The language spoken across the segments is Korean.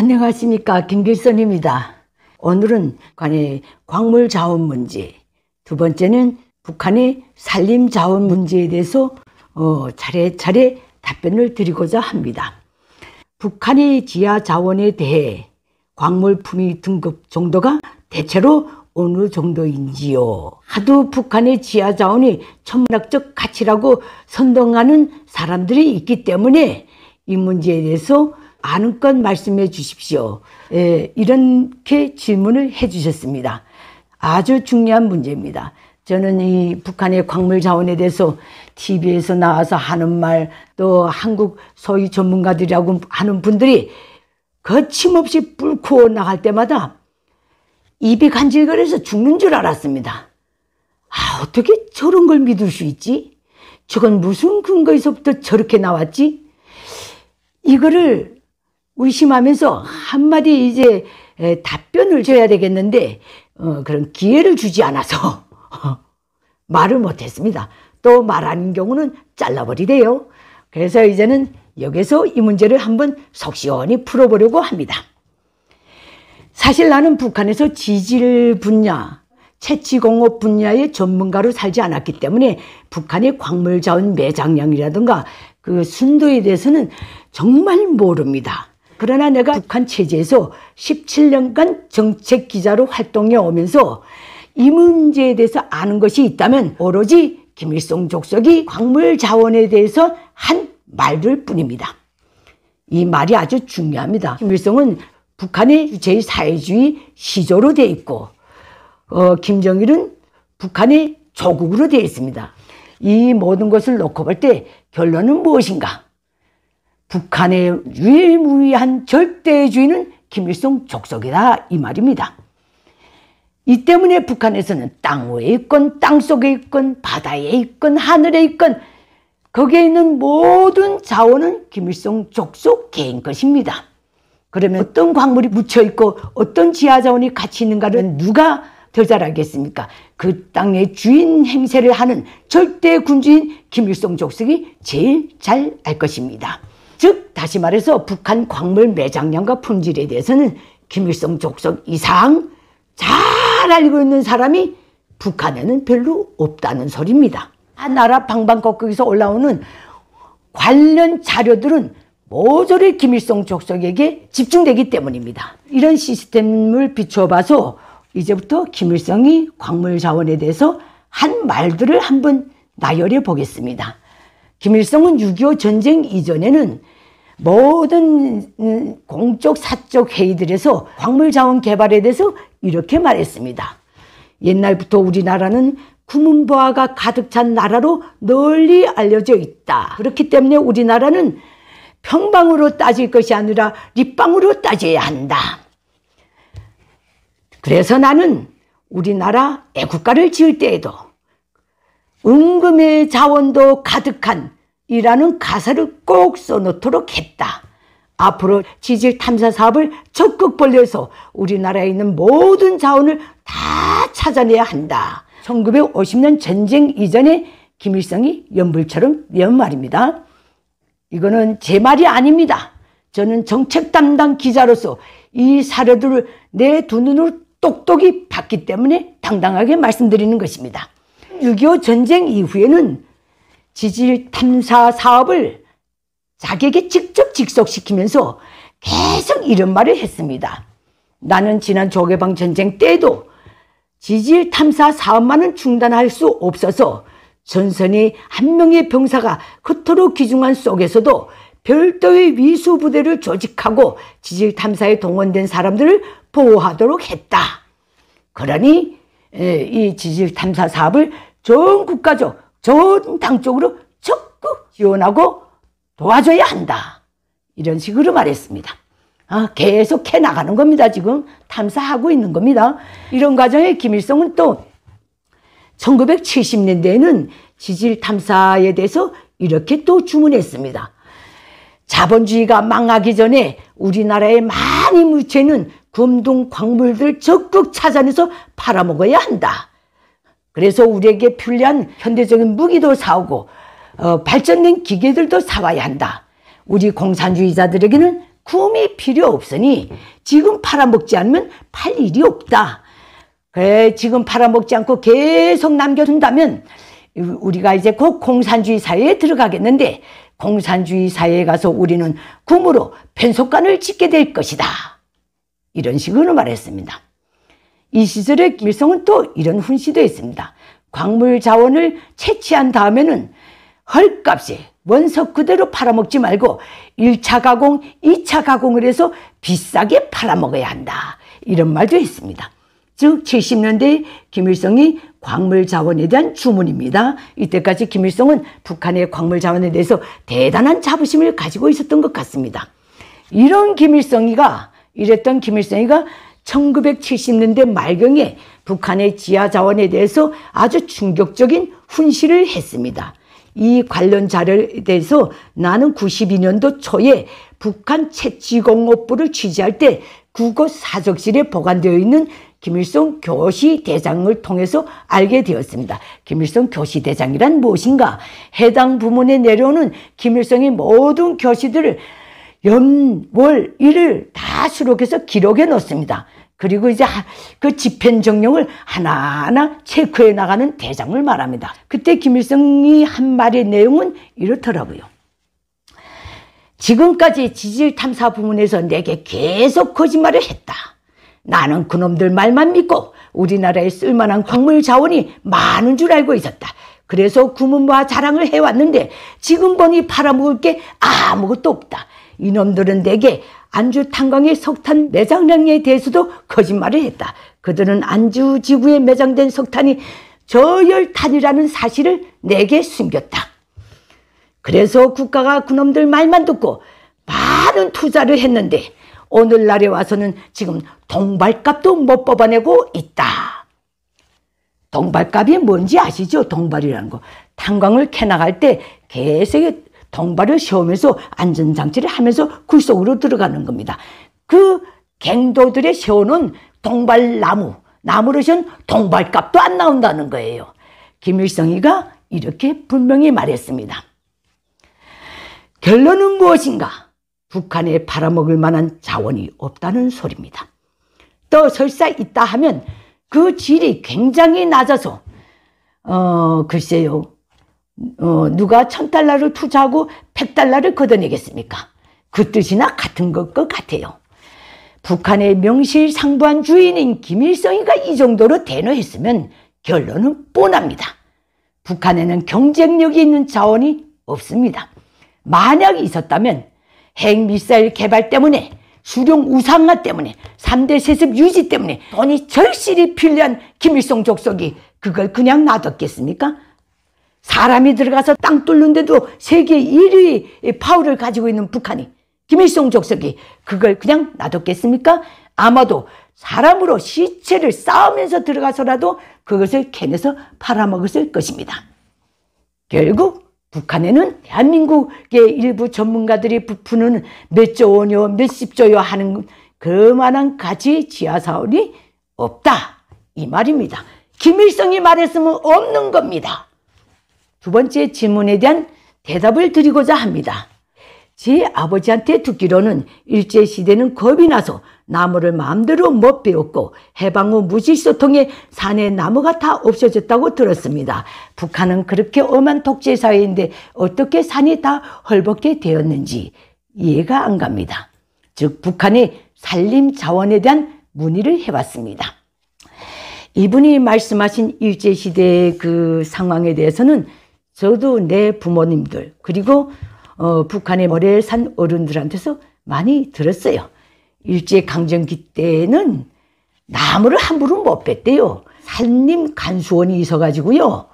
안녕하십니까, 김길선입니다. 오늘은 관해 광물자원 문제, 두 번째는 북한의 산림자원 문제에 대해서 차례차례 답변을 드리고자 합니다. 북한의 지하자원에 대해 광물품위 등급 정도가 대체로 어느 정도인지요. 하도 북한의 지하자원이 천문학적 가치라고 선동하는 사람들이 있기 때문에 이 문제에 대해서 아는 건 말씀해 주십시오. 이렇게 질문을 해 주셨습니다. 아주 중요한 문제입니다. 저는 이 북한의 광물자원에 대해서 TV에서 나와서 하는 말, 또 한국 소위 전문가들이라고 하는 분들이 거침없이 뿔코 나갈 때마다 입이 간질거려서 죽는 줄 알았습니다. 아, 어떻게 저런 걸 믿을 수 있지? 저건 무슨 근거에서부터 저렇게 나왔지? 이거를 의심하면서 한마디 이제 답변을 줘야 되겠는데 그런 기회를 주지 않아서 말을 못했습니다. 또 말하는 경우는 잘라버리래요. 그래서 이제는 여기서 이 문제를 한번 속 시원히 풀어보려고 합니다. 사실 나는 북한에서 지질 분야, 채취공업 분야의 전문가로 살지 않았기 때문에 북한의 광물자원 매장량이라든가 그 순도에 대해서는 정말 모릅니다. 그러나 내가 북한 체제에서 17년간 정책 기자로 활동해 오면서 이 문제에 대해서 아는 것이 있다면 오로지 김일성 족속이 광물자원에 대해서 한 말들 뿐입니다. 이 말이 아주 중요합니다. 김일성은 북한의 제4회주의 시조로 되어 있고 김정일은 북한의 조국으로 되어 있습니다. 이 모든 것을 놓고 볼 때 결론은 무엇인가? 북한의 유일무이한 절대주의는 김일성 족속이다, 이 말입니다. 이 때문에 북한에서는 땅 위에 있건 땅 속에 있건 바다에 있건 하늘에 있건 거기에 있는 모든 자원은 김일성 족속 개인 것입니다. 그러면 어떤 광물이 묻혀있고 어떤 지하자원이 같이 있는가를 누가 더 잘 알겠습니까? 그 땅의 주인 행세를 하는 절대 군주인 김일성 족속이 제일 잘 알 것입니다. 즉 다시 말해서 북한 광물 매장량과 품질에 대해서는 김일성 족속 이상 잘 알고 있는 사람이 북한에는 별로 없다는 소리입니다. 나라 방방곡곡에서 올라오는 관련 자료들은 모조리 김일성 족속에게 집중되기 때문입니다. 이런 시스템을 비춰봐서 이제부터 김일성이 광물자원에 대해서 한 말들을 한번 나열해 보겠습니다. 김일성은 6.25 전쟁 이전에는 모든 공적 사적 회의들에서 광물자원 개발에 대해서 이렇게 말했습니다. 옛날부터 우리나라는 구문보화가 가득 찬 나라로 널리 알려져 있다. 그렇기 때문에 우리나라는 평방으로 따질 것이 아니라 립방으로 따져야 한다. 그래서 나는 우리나라 애국가를 지을 때에도 은금의 자원도 가득한 이라는 가사를 꼭 써놓도록 했다. 앞으로 지질 탐사 사업을 적극 벌려서 우리나라에 있는 모든 자원을 다 찾아내야 한다. 1950년 전쟁 이전에 김일성이 연불처럼 낸 말입니다. 이거는 제 말이 아닙니다. 저는 정책 담당 기자로서 이 사례들을 내 두 눈으로 똑똑히 봤기 때문에 당당하게 말씀드리는 것입니다. 6.25 전쟁 이후에는 지질 탐사 사업을 자기에게 직접 직속시키면서 계속 이런 말을 했습니다. 나는 지난 조개방 전쟁 때에도 지질 탐사 사업만은 중단할 수 없어서 전선이 한 명의 병사가 그토록 귀중한 속에서도 별도의 위수부대를 조직하고 지질 탐사에 동원된 사람들을 보호하도록 했다. 그러니 이 지질 탐사 사업을 전 국가적, 전 당적으로 적극 지원하고 도와줘야 한다. 이런 식으로 말했습니다. 계속 해나가는 겁니다. 지금 탐사하고 있는 겁니다. 이런 과정에 김일성은 또 1970년대에는 지질 탐사에 대해서 이렇게 또 주문했습니다. 자본주의가 망하기 전에 우리나라에 많이 묻혀있는 금동 광물들 적극 찾아내서 팔아먹어야 한다. 그래서 우리에게 편리한 현대적인 무기도 사오고 발전된 기계들도 사와야 한다. 우리 공산주의자들에게는 구음이 필요 없으니 지금 팔아먹지 않으면 팔 일이 없다. 그래, 지금 팔아먹지 않고 계속 남겨둔다면 우리가 이제 곧 공산주의 사회에 들어가겠는데, 공산주의 사회에 가서 우리는 구음으로 변속관을 짓게 될 것이다. 이런 식으로 말했습니다. 이 시절에 김일성은 또 이런 훈시도 했습니다. 광물 자원을 채취한 다음에는 헐값에 원석 그대로 팔아먹지 말고 1차 가공, 2차 가공을 해서 비싸게 팔아먹어야 한다. 이런 말도 했습니다. 즉 70년대 김일성이 광물 자원에 대한 주문입니다. 이때까지 김일성은 북한의 광물 자원에 대해서 대단한 자부심을 가지고 있었던 것 같습니다. 이랬던 김일성이가 1970년대 말경에 북한의 지하 자원에 대해서 아주 충격적인 훈시를 했습니다. 이 관련 자료에 대해서 나는 92년도 초에 북한 채취공업부를 취재할 때 국어 사적실에 보관되어 있는 김일성 교시대장을 통해서 알게 되었습니다. 김일성 교시대장이란 무엇인가? 해당 부문에 내려오는 김일성의 모든 교시들을 연, 월, 일을 다 수록해서 기록해 놓습니다. 그리고 이제 그 집행정령을 하나하나 체크해 나가는 대장을 말합니다. 그때 김일성이 한 말의 내용은 이렇더라고요. 지금까지 지질탐사 부문에서 내게 계속 거짓말을 했다. 나는 그놈들 말만 믿고 우리나라에 쓸만한 광물 자원이 많은 줄 알고 있었다. 그래서 구문과 자랑을 해왔는데 지금 보니 팔아먹을 게 아무것도 없다. 이놈들은 내게 안주 탄광의 석탄 매장량에 대해서도 거짓말을 했다. 그들은 안주 지구에 매장된 석탄이 저열탄이라는 사실을 내게 숨겼다. 그래서 국가가 그놈들 말만 듣고 많은 투자를 했는데 오늘날에 와서는 지금 동발값도 못 뽑아내고 있다. 동발값이 뭔지 아시죠? 동발이라는 거. 탄광을 캐나갈 때 계속 동발을 세우면서 안전장치를 하면서 굴속으로 들어가는 겁니다. 그 갱도들의 세워놓은 동발나무로 세운 동발값도 안 나온다는 거예요. 김일성이가 이렇게 분명히 말했습니다. 결론은 무엇인가? 북한에 팔아먹을 만한 자원이 없다는 소리입니다. 또 설사 있다 하면 그 질이 굉장히 낮아서 글쎄요. 누가 1000달러를 투자하고 100달러를 걷어내겠습니까? 그 뜻이나 같은 것 같아요. 북한의 명실상부한 주인인 김일성이가 이 정도로 대노했으면 결론은 뻔합니다. 북한에는 경쟁력이 있는 자원이 없습니다. 만약 있었다면 핵미사일 개발 때문에, 수령 우상화 때문에, 3대 세습 유지 때문에 돈이 절실히 필요한 김일성 족속이 그걸 그냥 놔뒀겠습니까? 사람이 들어가서 땅 뚫는데도 세계 1위의 파워를 가지고 있는 북한이, 김일성 족속이 그걸 그냥 놔뒀겠습니까? 아마도 사람으로 시체를 쌓으면서 들어가서라도 그것을 캐내서 팔아먹었을 것입니다. 결국 북한에는 대한민국의 일부 전문가들이 부푸는 몇조 원요, 몇십조요 하는 그만한 가치 지하사원이 없다. 이 말입니다. 김일성이 말했으면 없는 겁니다. 두 번째 질문에 대한 대답을 드리고자 합니다. 제 아버지한테 듣기로는 일제시대는 겁이 나서 나무를 마음대로 못 베었고 해방 후 무질서통에 산에 나무가 다 없어졌다고 들었습니다. 북한은 그렇게 엄한 독재사회인데 어떻게 산이 다 헐벗게 되었는지 이해가 안 갑니다. 즉 북한의 산림자원에 대한 문의를 해봤습니다. 이분이 말씀하신 일제시대의 그 상황에 대해서는 저도 내 부모님들 그리고 북한의 오래 산 어른들한테서 많이 들었어요. 일제강점기 때는 나무를 함부로 못 뺐대요. 산림간수원이 있어가지고요.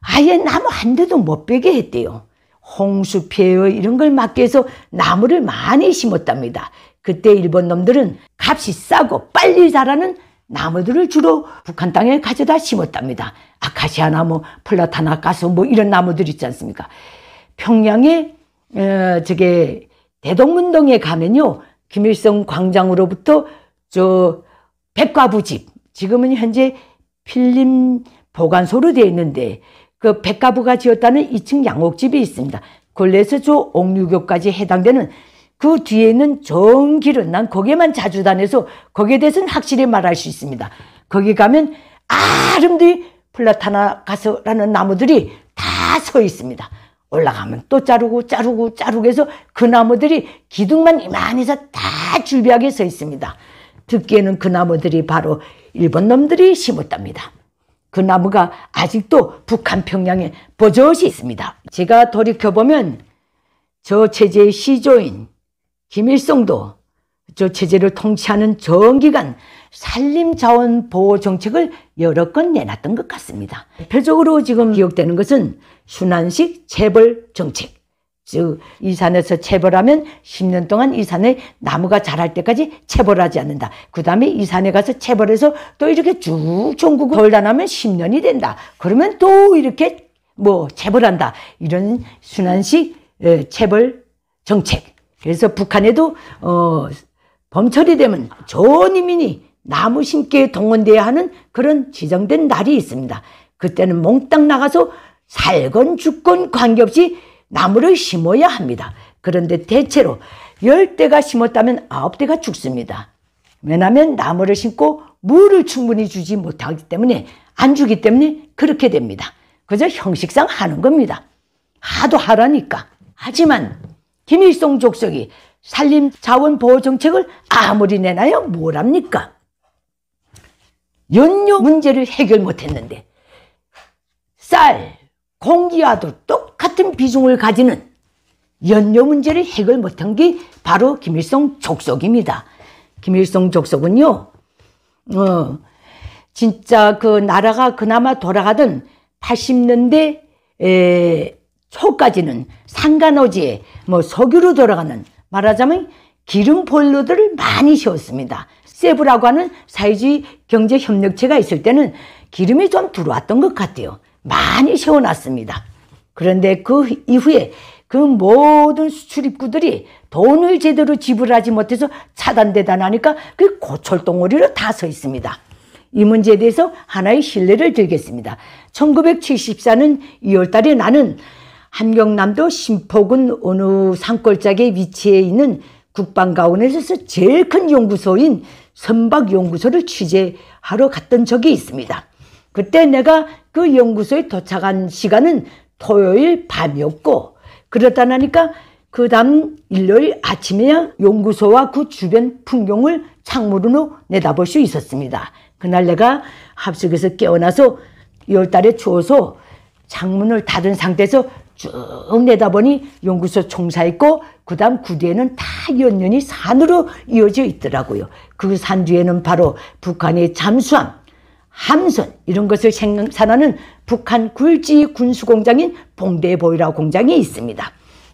아예 나무 한 대도 못 빼게 했대요. 홍수 피해 이런 걸 막기 위해서 나무를 많이 심었답니다. 그때 일본 놈들은 값이 싸고 빨리 자라는 나무들을 주로 북한 땅에 가져다 심었답니다. 아카시아 나무, 플라타나 가수 뭐 이런 나무들 있지 않습니까? 평양의 대동문동에 가면요, 김일성 광장으로부터 저 백과부 집, 지금은 현재 필름 보관소로 되어 있는데 그 백과부가 지었다는 2층 양옥집이 있습니다. 골레에서 저 옥류교까지 해당되는 그 뒤에는 정길은, 난 거기에만 자주 다녀서 거기에 대해서는 확실히 말할 수 있습니다. 거기 가면 아름다운 플라타나 가서라는 나무들이 다 서 있습니다. 올라가면 또 자르고 해서 그 나무들이 기둥만 이만히 해서 다 줄비하게 서 있습니다. 듣기에는 그 나무들이 바로 일본 놈들이 심었답니다. 그 나무가 아직도 북한 평양에 버젓이 있습니다. 제가 돌이켜보면 저 체제의 시조인 김일성도 저 체제를 통치하는 정기간 산림자원보호정책을 여러 건 내놨던 것 같습니다. 대표적으로 지금 기억되는 것은 순환식 재벌정책, 즉 이 산에서 체벌하면 10년 동안 이 산에 나무가 자랄 때까지 체벌하지 않는다. 그 다음에 이 산에 가서 체벌해서 또 이렇게 쭉 종국을 돌다 나면 10년이 된다. 그러면 또 이렇게 뭐 체벌한다. 이런 순환식 체벌 정책. 그래서 북한에도 봄철이 되면 전 이민이 나무 심기에 동원돼야 하는 그런 지정된 날이 있습니다. 그때는 몽땅 나가서 살건 죽건 관계없이 나무를 심어야 합니다. 그런데 대체로 10대가 심었다면 9대가 죽습니다. 왜냐하면 나무를 심고 물을 충분히 주지 못하기 때문에, 안 주기 때문에 그렇게 됩니다. 그저 형식상 하는 겁니다. 하도 하라니까. 하지만 김일성 족속이 산림자원보호정책을 아무리 내놔야 뭘 합니까? 연료 문제를 해결 못했는데 쌀, 공기와도 똑같은 비중을 가지는 연료 문제를 해결 못한 게 바로 김일성 족속입니다. 김일성 족속은요, 진짜 그 나라가 그나마 돌아가던 80년대 초까지는 산간오지에 뭐 석유로 돌아가는, 말하자면 기름 보일러들을 많이 세웠습니다. 세브라고 하는 사회주의 경제협력체가 있을 때는 기름이 좀 들어왔던 것 같아요. 많이 세워놨습니다. 그런데 그 이후에 그 모든 수출입구들이 돈을 제대로 지불하지 못해서 차단되다 나니까 그 고철덩어리로 다 서 있습니다. 이 문제에 대해서 하나의 신뢰를 들겠습니다. 1974년 2월달에 나는 함경남도 신포군 어느 산골짜기에 위치해 있는 국방가원에서 제일 큰 연구소인 선박연구소를 취재하러 갔던 적이 있습니다. 그때 내가 그 연구소에 도착한 시간은 토요일 밤이었고, 그러다 나니까 그 다음 일요일 아침에야 연구소와 그 주변 풍경을 창문으로 내다볼 수 있었습니다. 그날 내가 합숙에서 깨어나서 10월달에 추워서 창문을 닫은 상태에서 쭉 내다보니 연구소 총사 있고 그 다음 구대에는 다 연연히 산으로 이어져 있더라고요. 그 산 뒤에는 바로 북한의 잠수함, 함선 이런 것을 생산하는 북한 굴지 군수공장인 봉대 보이라 공장이 있습니다.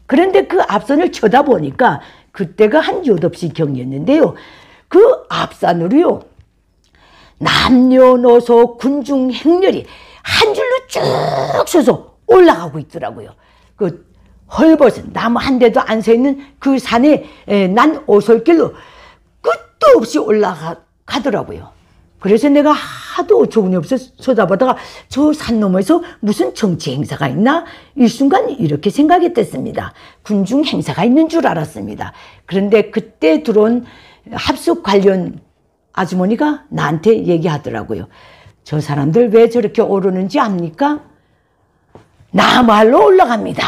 그런데 그 앞선을 쳐다보니까 그때가 한 8시 경이었는데요. 그 앞산으로요, 남녀노소 군중 행렬이 한 줄로 쭉 서서 올라가고 있더라고요. 그 헐벗은 나무 한 대도 안 서 있는 그 산에 난 오솔길로 끝도 없이 올라가더라고요. 그래서 내가 하도 어처구니 없어서 쳐다보다가 저 산 너머에서 무슨 정치 행사가 있나? 일순간 이렇게 생각했댔습니다. 군중 행사가 있는 줄 알았습니다. 그런데 그때 들어온 합숙 관련 아주머니가 나한테 얘기하더라고요. 저 사람들 왜 저렇게 오르는지 압니까? 나말로 올라갑니다.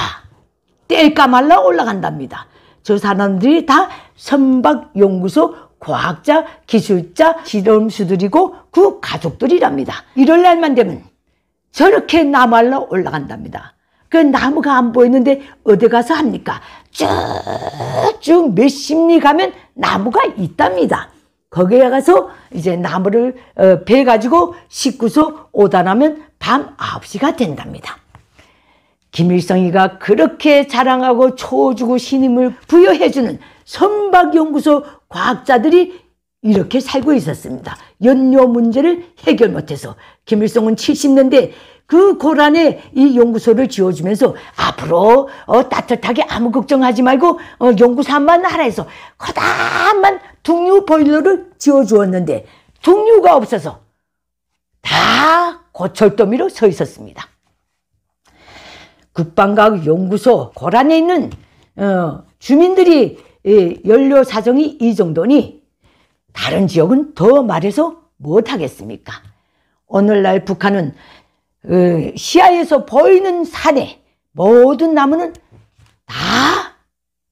뗄까 말라 올라간답니다. 저 사람들이 다 선박연구소 과학자, 기술자, 실험수들이고 그 가족들이랍니다. 이럴 날만 되면 저렇게 나말로 올라간답니다. 그 나무가 안 보이는데 어디 가서 합니까? 쭉쭉 몇십 리 가면 나무가 있답니다. 거기에 가서 이제 나무를 베가지고 씻고서 오다 나면 밤 9시가 된답니다. 김일성이가 그렇게 자랑하고 초주고 신임을 부여해주는 선박연구소 과학자들이 이렇게 살고 있었습니다. 연료 문제를 해결 못해서. 김일성은 70년대 그 고란에 이 연구소를 지어주면서 앞으로 따뜻하게 아무 걱정하지 말고 연구소만 하라 해서 커다란 등유 보일러를 지어주었는데 등유가 없어서 다 고철더미로 서 있었습니다. 국방과학 연구소 고란에 있는 주민들이 연료 사정이 이 정도니 다른 지역은 더 말해서 못하겠습니까? 오늘날 북한은 시야에서 보이는 산에 모든 나무는 다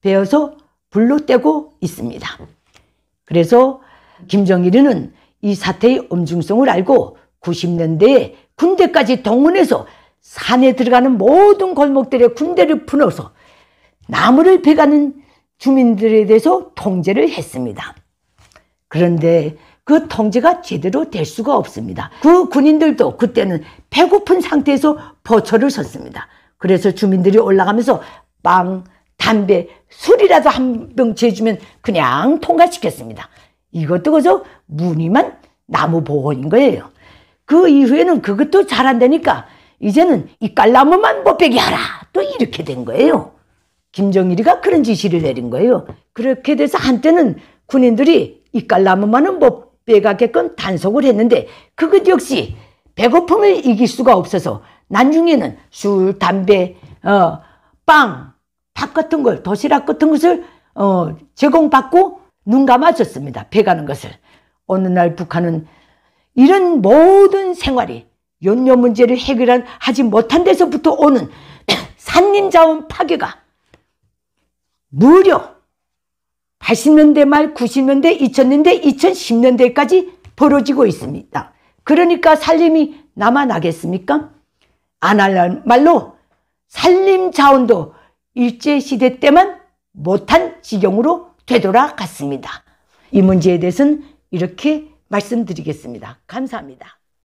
베어서 불로 떼고 있습니다. 그래서 김정일은 이 사태의 엄중성을 알고 90년대에 군대까지 동원해서 산에 들어가는 모든 골목들에 군대를 풀어서 나무를 베가는 주민들에 대해서 통제를 했습니다. 그런데 그 통제가 제대로 될 수가 없습니다. 그 군인들도 그때는 배고픈 상태에서 포초를 섰습니다. 그래서 주민들이 올라가면서 빵, 담배, 술이라도 한 병 재주면 그냥 통과시켰습니다. 이것도 그저 무늬만 나무 보호인 거예요. 그 이후에는 그것도 잘 안 되니까 이제는 이 깔나무만 못 베게 하라, 또 이렇게 된 거예요. 김정일이가 그런 지시를 내린 거예요. 그렇게 돼서 한때는 군인들이 이 깔나무만은 못 베가게끔 단속을 했는데 그것 역시 배고픔을 이길 수가 없어서 나중에는 술, 담배, 빵, 밥 같은 걸, 도시락 같은 것을 제공받고 눈 감아줬습니다. 베가는 것을. 어느 날 북한은 이런 모든 생활이 연료 문제를 해결하지 못한 데서부터 오는 산림자원 파괴가 무려 80년대 말, 90년대, 2000년대, 2010년대까지 벌어지고 있습니다. 그러니까 산림이 남아나겠습니까? 안 할 말로 산림자원도 일제시대 때만 못한 지경으로 되돌아갔습니다. 이 문제에 대해서는 이렇게 말씀드리겠습니다. 감사합니다.